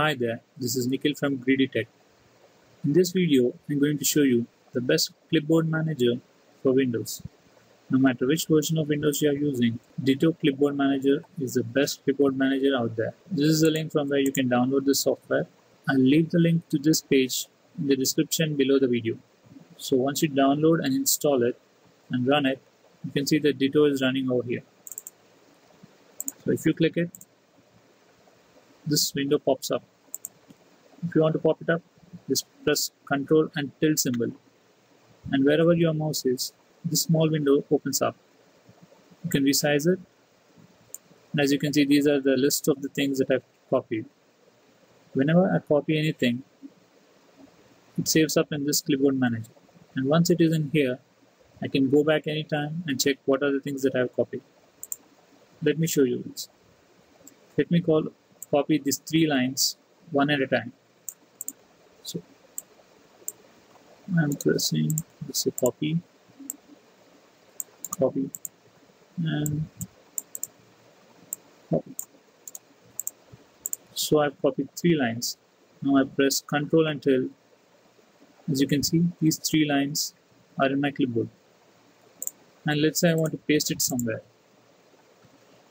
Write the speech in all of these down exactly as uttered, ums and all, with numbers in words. Hi there, this is Nikhil from Greedy Tech. In this video, I'm going to show you the best clipboard manager for Windows. No matter which version of Windows you are using, Ditto Clipboard Manager is the best clipboard manager out there. This is the link from where you can download this software. I'll leave the link to this page in the description below the video. So once you download and install it and run it, you can see that Ditto is running over here. So if you click it, this window pops up. If you want to pop it up, just press Ctrl and tilde symbol, and wherever your mouse is, this small window opens up. You can resize it, and as you can see, these are the list of the things that I've copied. Whenever I copy anything, it saves up in this clipboard manager, and once it is in here, I can go back anytime and check what are the things that I have copied. Let me show you this. Let me call copy these three lines one at a time. So I'm pressing this is copy, copy, and copy. So I've copied three lines. Now I press Ctrl and tilde. As you can see, these three lines are in my clipboard. And let's say I want to paste it somewhere.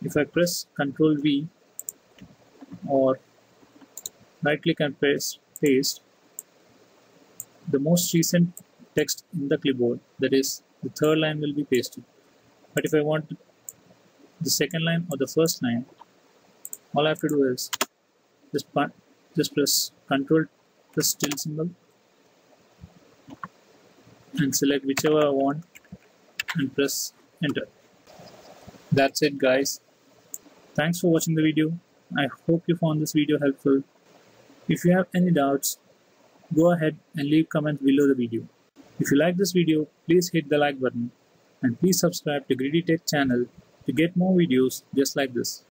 If I press Ctrl V, or right click and press paste, the most recent text in the clipboard, that is the third line, will be pasted. But if I want the second line or the first line, all I have to do is just, just press Ctrl plus tilde symbol and select whichever I want and press enter. That's it, guys. Thanks for watching the video. I hope you found this video helpful. If you have any doubts, go ahead and leave comments below the video. If you like this video, please hit the like button, and please subscribe to Greedy Tech channel to get more videos just like this.